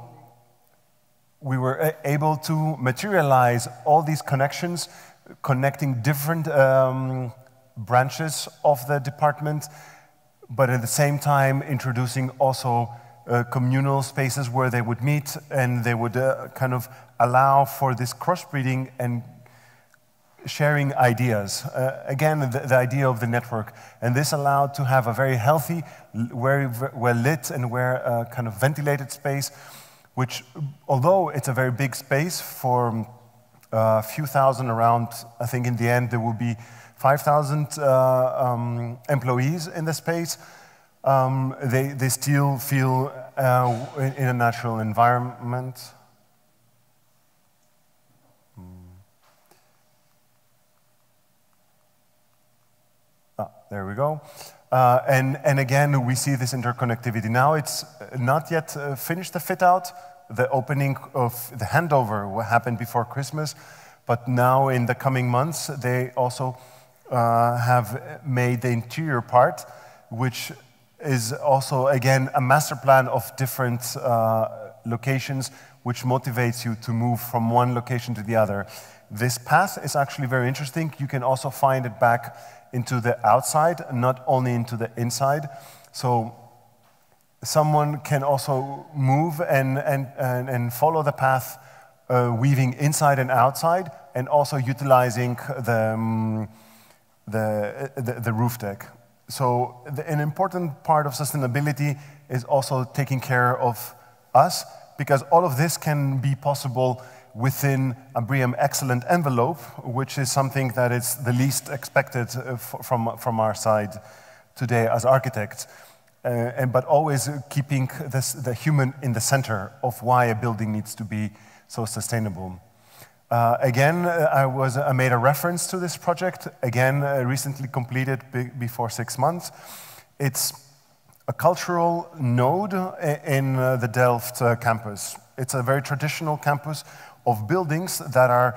we were able to materialize all these connections, connecting different branches of the department, but at the same time introducing also communal spaces where they would meet, and they would kind of allow for this crossbreeding and sharing ideas. Again, the idea of the network. And this allowed to have a very healthy, very well-lit and kind of ventilated space, which, although it's a very big space for a few thousand around, I think in the end there will be 5,000 employees in the space, they still feel in a natural environment. There we go. And again, we see this interconnectivity. Now it's not yet finished, the fit out. The opening of the handover happened before Christmas, but now in the coming months, they also have made the interior part, which is also, again, a master plan of different locations, which motivates you to move from one location to the other. This path is actually very interesting. You can also find it back into the outside, not only into the inside. So someone can also move and follow the path, weaving inside and outside, and also utilizing the roof deck. So an important part of sustainability is also taking care of us, because all of this can be possible within a BREEAM Excellent envelope, which is something that is the least expected from our side today as architects, but always keeping the human in the center of why a building needs to be so sustainable. Again, I made a reference to this project, again recently completed before 6 months. It's a cultural node in the Delft campus. It's a very traditional campus of buildings that are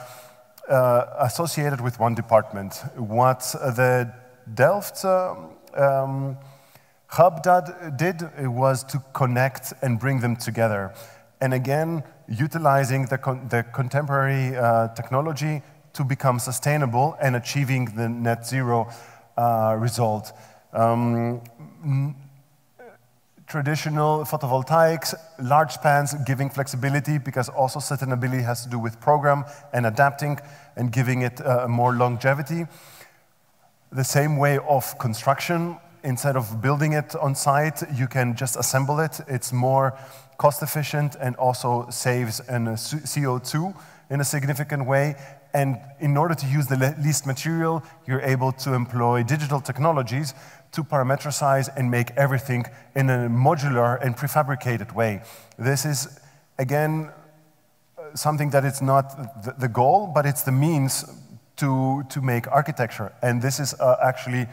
associated with one department. What the Delft hub did was to connect and bring them together. And again, utilizing the contemporary technology to become sustainable and achieving the net zero result. Traditional photovoltaics, large spans, giving flexibility, because also sustainability has to do with program and adapting and giving it more longevity. The same way of construction, instead of building it on site, you can just assemble it. It's more cost efficient and also saves CO2 in a significant way. And in order to use the least material, you're able to employ digital technologies to parametricize and make everything in a modular and prefabricated way. This is, again, something that is not the goal, but it's the means to make architecture. And this is actually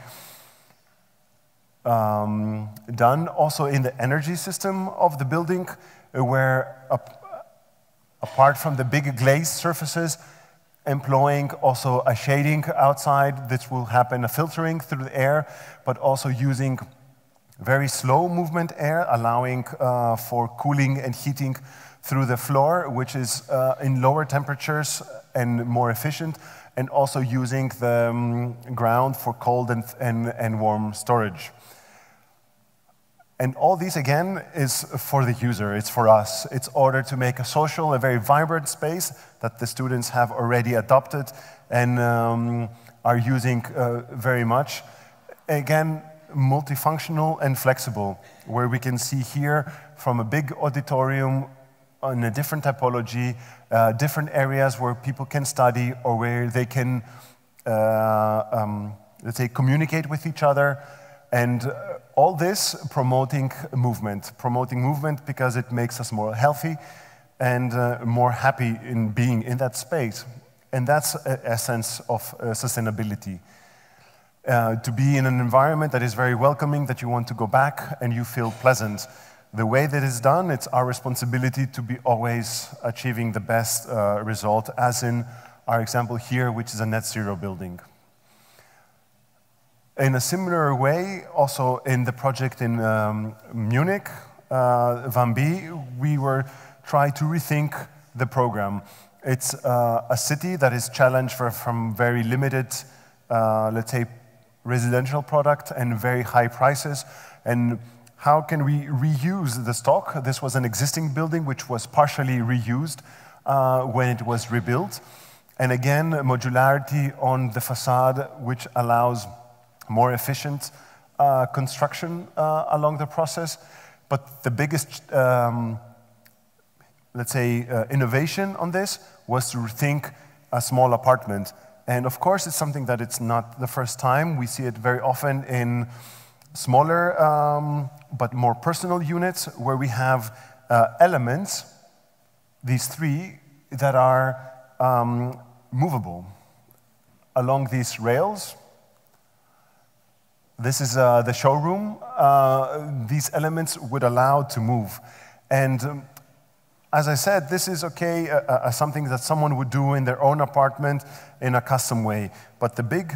done also in the energy system of the building, where apart from the big glazed surfaces, employing also a shading outside, this will happen, a filtering through the air, but also using very slow movement air, allowing for cooling and heating through the floor, which is in lower temperatures and more efficient, and also using the ground for cold and warm storage. And all these, again, is for the user, it's for us. It's in order to make a social, a very vibrant space that the students have already adopted and are using very much. Again, multifunctional and flexible, where we can see here from a big auditorium on a different typology, different areas where people can study or where they can, let's say, communicate with each other. And all this promoting movement because it makes us more healthy and more happy in being in that space. And that's the essence of sustainability. To be in an environment that is very welcoming, that you want to go back and you feel pleasant. The way that is done, it's our responsibility to be always achieving the best result, as in our example here, which is a net zero building. In a similar way, also in the project in Munich, Van B, we were trying to rethink the program. It's a city that is challenged from very limited, let's say, residential product and very high prices. And how can we reuse the stock? This was an existing building which was partially reused when it was rebuilt. And again, modularity on the facade, which allows more efficient construction along the process. But the biggest, let's say, innovation on this was to rethink a small apartment. And of course, it's something that it's not the first time. We see it very often in smaller but more personal units where we have elements, these three, that are movable along these rails. This is the showroom. These elements would allow to move. And as I said, this is okay, something that someone would do in their own apartment in a custom way. But the big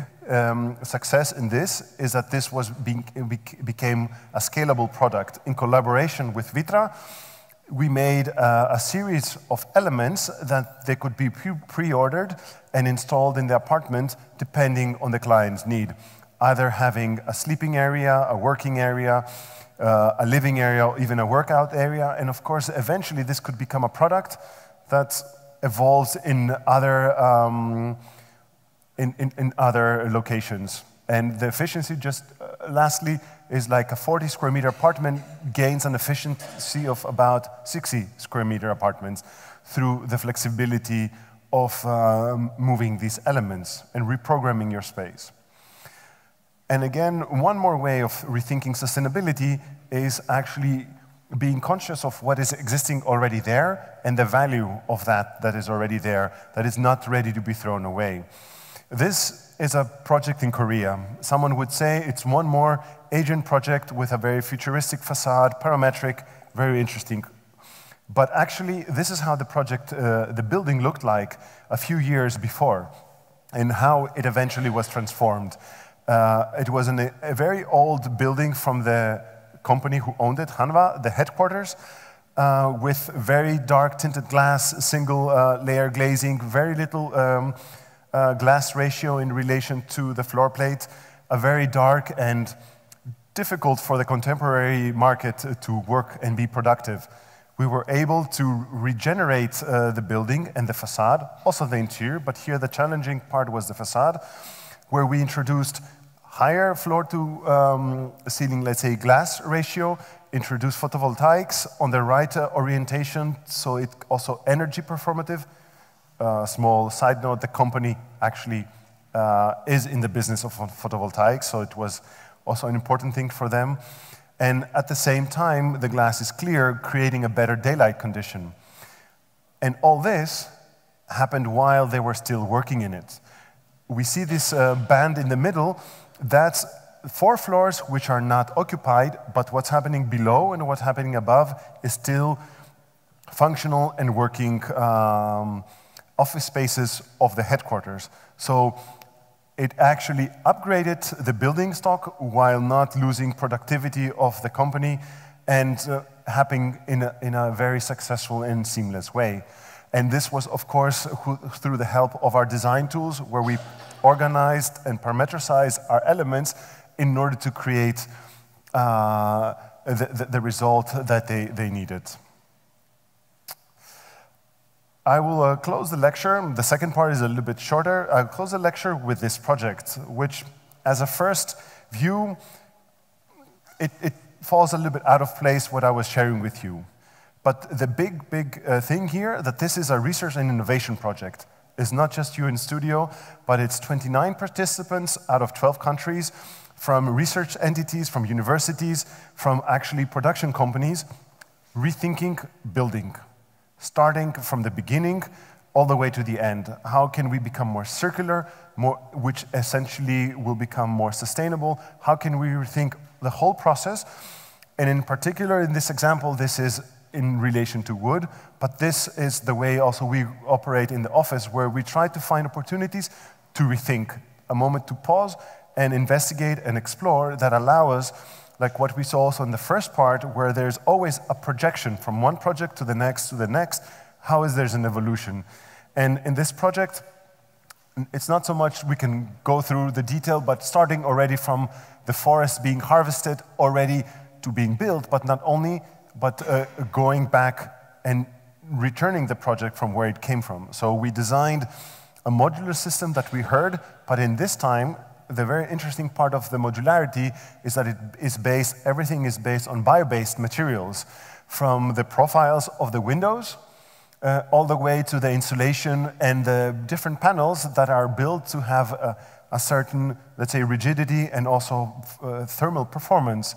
success in this is that this was became a scalable product. In collaboration with Vitra, we made a series of elements that they could be pre-ordered and installed in the apartment depending on the client's need. Either having a sleeping area, a working area, a living area, or even a workout area. And of course, eventually this could become a product that evolves in other, in other locations. And the efficiency, just lastly, is like a 40 square meter apartment gains an efficiency of about 60 square meter apartments through the flexibility of moving these elements and reprogramming your space. And again, one more way of rethinking sustainability is actually being conscious of what is existing already there and the value of that is already there, that is not ready to be thrown away. This is a project in Korea. Someone would say it's one more Asian project with a very futuristic facade, parametric, very interesting. But actually, this is how the project, the building looked like a few years before and how it eventually was transformed. It was a very old building from the company who owned it, Hanwha, the headquarters, with very dark tinted glass, single layer glazing, very little glass ratio in relation to the floor plate, a very dark and difficult for the contemporary market to work and be productive. We were able to regenerate the building and the facade, also the interior, but here the challenging part was the facade, where we introduced higher floor-to-ceiling, let's say, glass ratio, introduced photovoltaics on the right orientation, so it's also energy performative. Small side note, the company actually is in the business of photovoltaics, so it was also an important thing for them. And at the same time, the glass is clear, creating a better daylight condition. And all this happened while they were still working in it. We see this band in the middle, that's 4 floors which are not occupied, but what's happening below and what's happening above is still functional and working office spaces of the headquarters. So it actually upgraded the building stock while not losing productivity of the company and happening in a very successful and seamless way. And this was, of course, through the help of our design tools, where we organized and parameterized our elements in order to create the result that they needed. I will close the lecture. The second part is a little bit shorter. I'll close the lecture with this project, which, as a first view, it falls a little bit out of place what I was sharing with you. But the big thing here, that this is a research and innovation project. It's not just UNStudio, but it's 29 participants out of 12 countries, from research entities, from universities, from actually production companies, rethinking building, starting from the beginning all the way to the end. How can we become more circular, which essentially will become more sustainable? How can we rethink the whole process? And in particular, in this example, this is in relation to wood, but this is the way also we operate in the office, where we try to find opportunities to rethink, a moment to pause and investigate and explore that allow us, like what we saw also in the first part, where there's always a projection from one project to the next how is there's an evolution. And in this project, it's not so much we can go through the detail, but starting already from the forest being harvested already to being built, but not only, but going back and returning the project from where it came from. So we designed a modular system that we heard, but in this time, the very interesting part of the modularity is that it is based, everything is based on bio-based materials, from the profiles of the windows all the way to the insulation and the different panels that are built to have a certain, let's say, rigidity and also thermal performance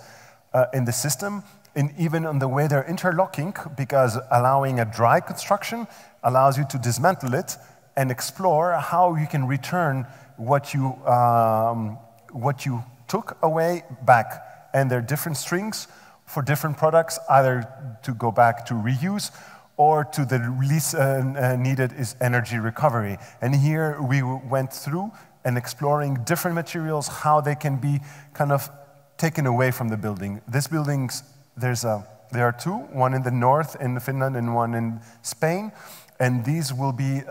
in the system, and even on the way they're interlocking, because allowing a dry construction allows you to dismantle it and explore how you can return what you took away back. And there are different strings for different products, either to go back to reuse or to the least needed is energy recovery. And here we went through and exploring different materials, how they can be kind of taken away from the building. This building's, there are two, one in the north in Finland and one in Spain. And these will be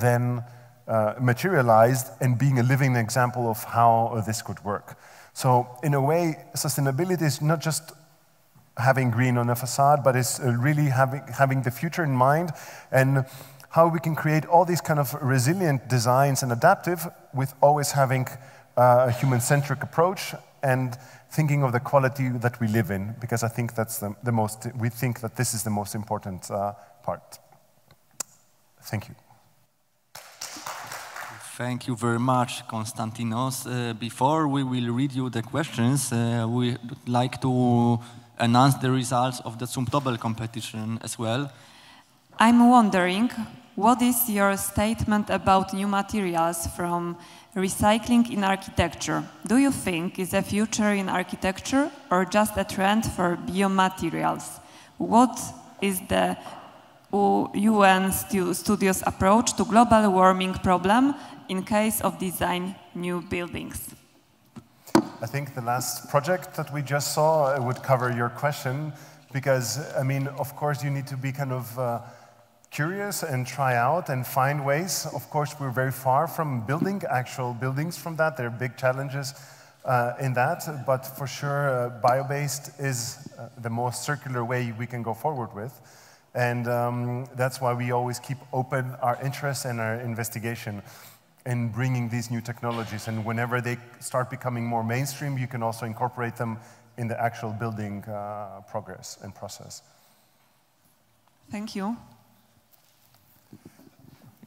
then materialized and being a living example of how this could work. So in a way, sustainability is not just having green on a facade, but it's really having the future in mind and how we can create all these kind of resilient designs and adaptive with always having a human-centric approach and thinking of the quality that we live in, because I think that's the most, we think that this is the most important part. Thank you. Thank you very much, Konstantinos. Before we will read you the questions, we would like to announce the results of the Zumtobel competition as well. I'm wondering, what is your statement about new materials from recycling in architecture? Do you think it's a future in architecture or just a trend for biomaterials? What is the UNStudio's approach to global warming problem in case of design new buildings? I think the last project that we just saw would cover your question, because, I mean, of course you need to be kind of curious and try out and find ways. Of course, we're very far from building actual buildings from that. There are big challenges in that, but for sure bio-based is the most circular way we can go forward with. And that's why we always keep open our interest and our investigation in bringing these new technologies. And whenever they start becoming more mainstream, you can also incorporate them in the actual building progress and process. Thank you.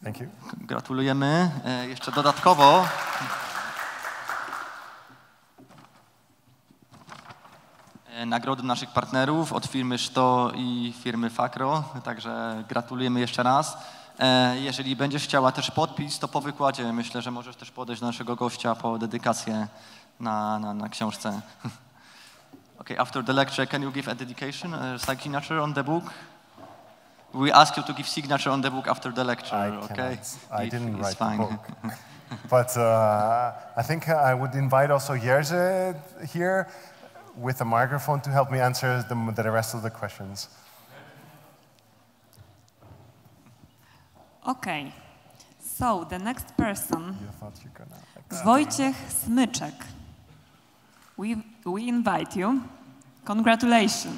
Thank you. Gratulujemy. Jeszcze dodatkowo. Nagrody naszych partnerów od firmy Sto i firmy Fakro, także gratulujemy jeszcze raz. Jeżeli będziesz chciała też podpis, to po wykładzie myślę, że możesz też podejść do naszego gościa po dedykację na książce. Okay, after the lecture, can you give a dedication, a signature on the book? We ask you to give signature on the book after the lecture, okay? I didn't write the book. But I think I would invite also Jerzy here with a microphone to help me answer the rest of the questions. Okay, so the next person, Wojciech Smyczek. We invite you. Congratulations.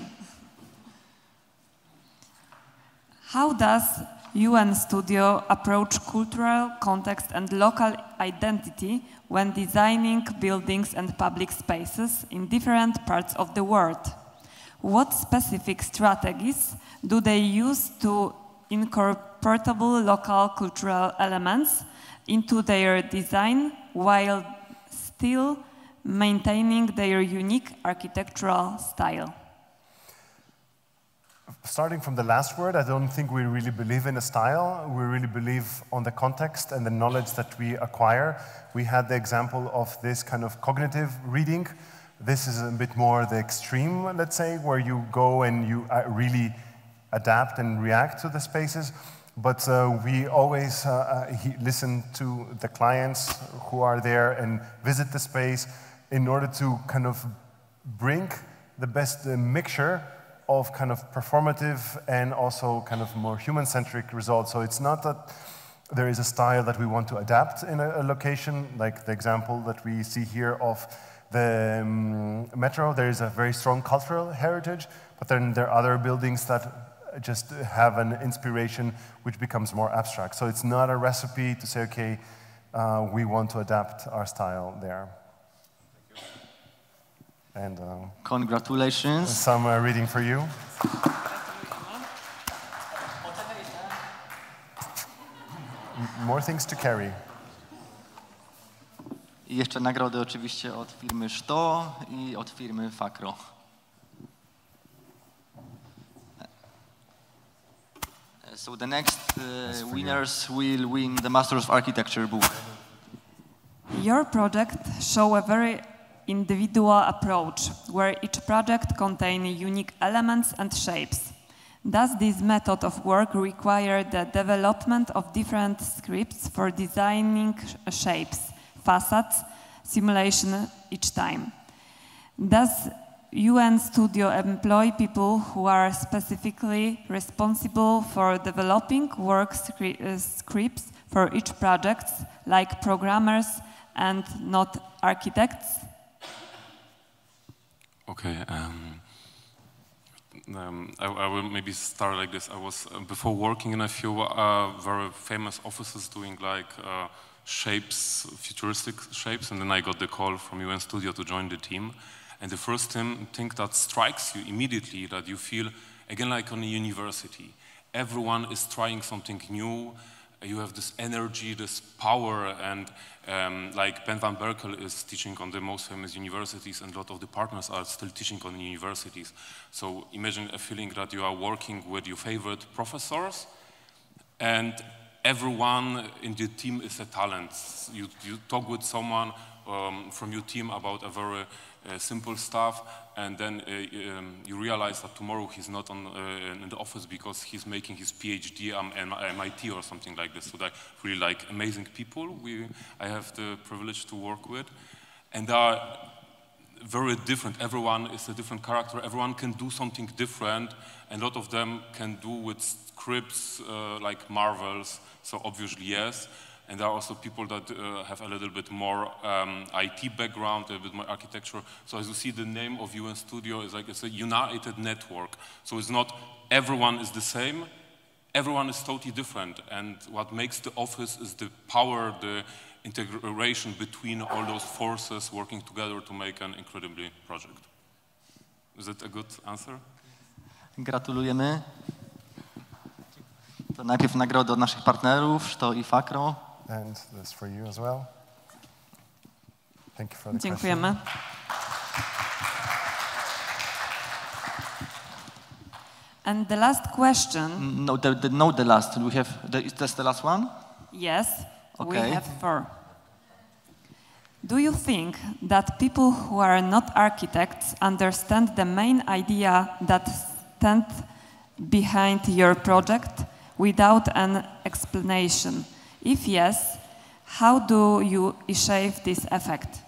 How does UNStudio approach cultural context and local identity when designing buildings and public spaces in different parts of the world? What specific strategies do they use to incorporate local cultural elements into their design while still maintaining their unique architectural style? Starting from the last word, I don't think we really believe in a style. We really believe on the context and the knowledge that we acquire. We had the example of this kind of cognitive reading This is a bit more the extreme, let's say, where you go and you really adapt and react to the spaces. But we always listen to the clients who are there and visit the space in order to kind of bring the best mixture of kind of performative and also kind of more human-centric results. So it's not that there is a style that we want to adapt in a location, like the example that we see here of the metro. There is a very strong cultural heritage, but then there are other buildings that just have an inspiration which becomes more abstract. So it's not a recipe to say, okay, we want to adapt our style there. And congratulations. Some reading for you. More things to carry. I jeszcze nagrody oczywiście od firmy Sto I od firmy Fakro. So the next winners will win the Masters of Architecture book. Your project show a very individual approach, where each project contains unique elements and shapes. Does this method of work require the development of different scripts for designing shapes, facades, simulation each time? Does UNStudio employ people who are specifically responsible for developing work scripts for each project, like programmers and not architects? Okay, I will maybe start like this. I was, before working in a few very famous offices doing like shapes, futuristic shapes, and then I got the call from UNStudio to join the team. And the first thing that strikes you immediately, that you feel, again like on a university, everyone is trying something new. You have this energy, this power, and like Ben van Berkel is teaching on the most famous universities, and a lot of the partners are still teaching on universities. So imagine a feeling that you are working with your favorite professors, and everyone in the team is a talent. You talk with someone from your team about a very simple stuff, and then you realize that tomorrow he's not on, in the office because he's making his PhD at MIT or something like this. So they're really like amazing people I have the privilege to work with. And they are very different. Everyone is a different character. Everyone can do something different. And a lot of them can do with scripts like Marvels, so obviously yes. And there are also people that have a little bit more IT background, a bit more architecture. So as you see, the name of UNStudio is like, it's a united network. So it's not everyone is the same. Everyone is totally different. And what makes the office is the power, the integration between all those forces working together to make an incredible project. Is that a good answer? Gratulujemy. To najpierw nagrody od naszych partnerów, Sto I Fakro. And this for you as well. Thank you for the Dziękujemy. Question. And the last question. No, the last. We have. Is that the last one? Yes. Okay. We have four. Do you think that people who are not architects understand the main idea that stands behind your project without an explanation? If yes, how do you achieve this effect?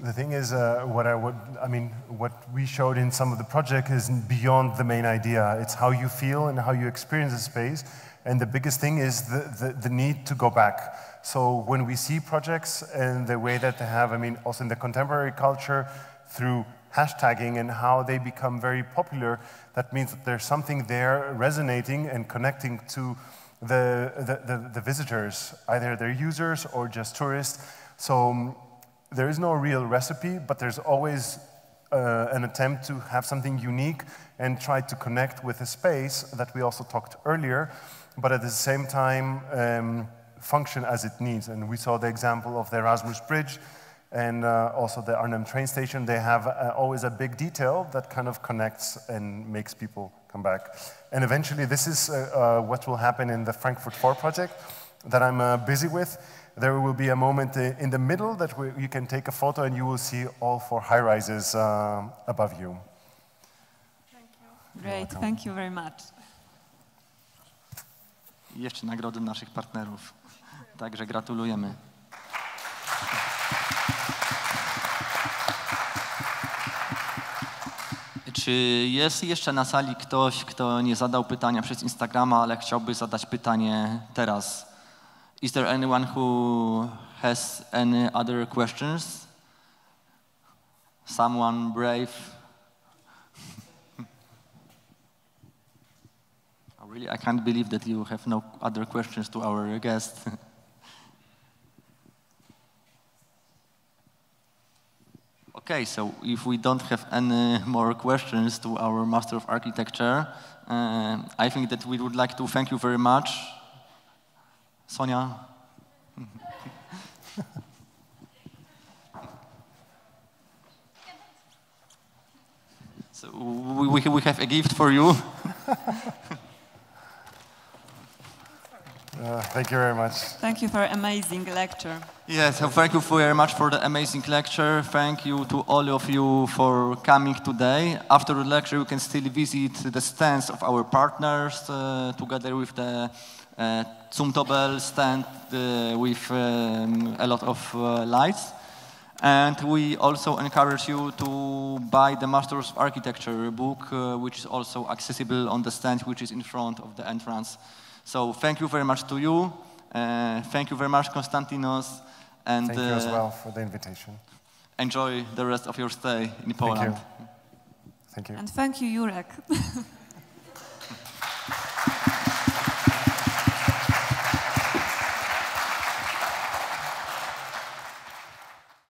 The thing is, what we showed in some of the project is beyond the main idea. It's how you feel and how you experience the space. And the biggest thing is the need to go back. So when we see projects and the way that they have, also in the contemporary culture, through hashtagging and how they become very popular, that means that there's something there resonating and connecting to the visitors, either their users or just tourists. So there is no real recipe, but there's always an attempt to have something unique and try to connect with a space that we also talked earlier, but at the same time function as it needs. And we saw the example of the Erasmus Bridge and also the Arnhem train station. They have always a big detail that kind of connects and makes people come back. And eventually, this is what will happen in the Frankfurt 4 project that I'm busy with. There will be a moment in the middle that you can take a photo and you will see all four high-rises above you. Thank you. Great, thank you very much. I jeszcze nagrody naszych partnerów. Także gratulujemy. Czy jest jeszcze na sali ktoś, kto nie zadał pytania przez Instagrama, ale chciałby zadać pytanie teraz? Is there anyone who has any other questions? Someone brave? Oh, really, I can't believe that you have no other questions to our guest. Okay, so if we don't have any more questions to our Master of Architecture, I think that we would like to thank you very much. Sonia. So we have a gift for you. Thank you very much. Thank you for an amazing lecture. Yes, so thank you very much for the amazing lecture. Thank you to all of you for coming today. After the lecture, you can still visit the stands of our partners together with the Zumtobel stand with a lot of lights. And we also encourage you to buy the Masters of Architecture book, which is also accessible on the stand, which is in front of the entrance. So thank you very much to you. Thank you very much, Konstantinos. And thank you as well for the invitation. Enjoy the rest of your stay in Poland. Thank you. Thank you. And thank you, Jurek.